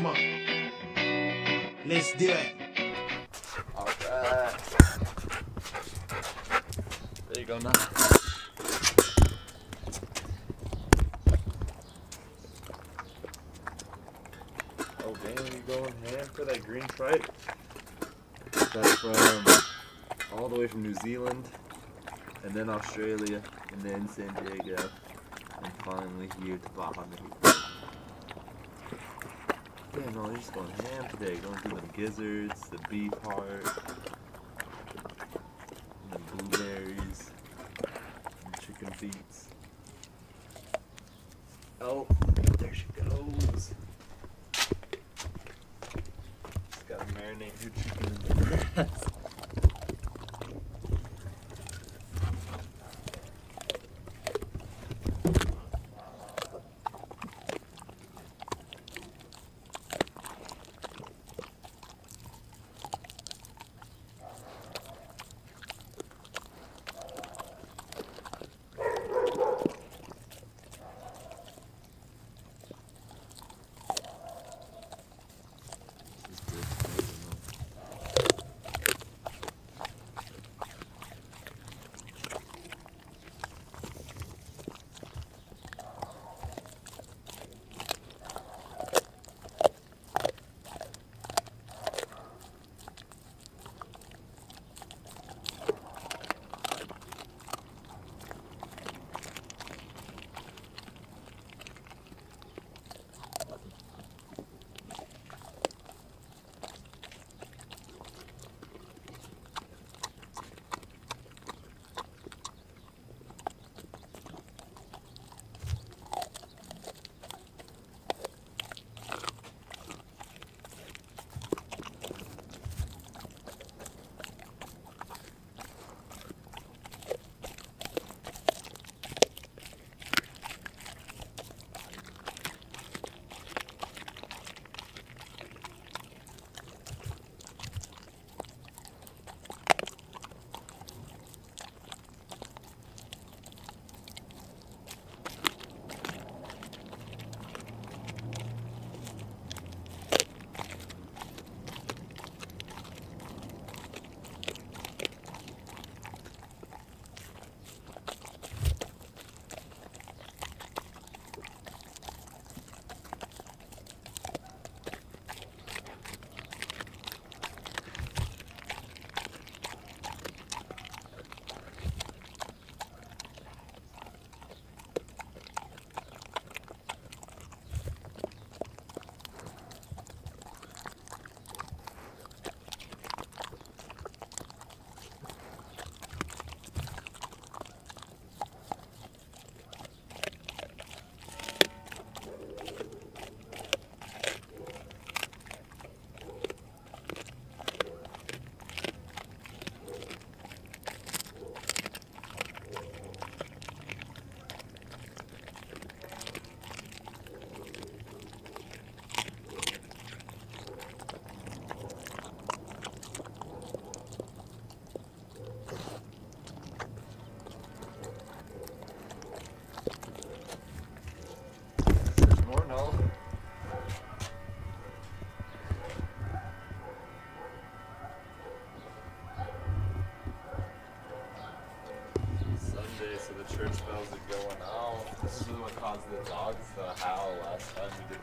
movement. Let's do it. All right. There you go now. Oh damn, you going ham for that green stripe? That's from all the way from New Zealand, and then Australia, and then San Diego, and finally here to Baja Mexico. Damn, no, they're just going ham today, going through the gizzards, the beef heart, and the blueberries, and the chicken beets. Oh, there she goes. Just gotta marinate your chicken in the grass. So the church bells are going out. This is what caused the dogs to howl last time we did.